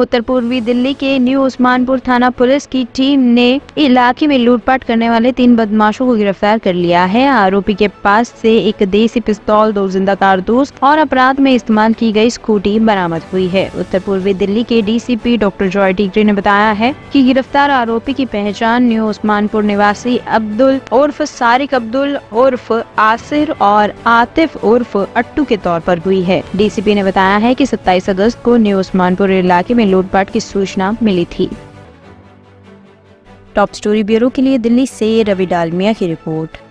उत्तर पूर्वी दिल्ली के न्यू उस्मानपुर थाना पुलिस की टीम ने इलाके में लूटपाट करने वाले 3 बदमाशों को गिरफ्तार कर लिया है। आरोपी के पास से एक देसी पिस्तौल, 2 जिंदा कारतूस और अपराध में इस्तेमाल की गई स्कूटी बरामद हुई है। उत्तर पूर्वी दिल्ली के DCP डॉक्टर जॉय टिर्की ने बताया है कि गिरफ्तार आरोपी की पहचान न्यू उस्मानपुर निवासी अब्दुल उर्फ सारिक, अब्दुल उर्फ आसिर और आतिफ उर्फ अट्टू के तौर पर हुई है। DCP ने बताया है कि 27 अगस्त को न्यू उस्मानपुर इलाके में लूटपाट की सूचना मिली थी। टॉप स्टोरी ब्यूरो के लिए दिल्ली से रवि डालमिया की रिपोर्ट।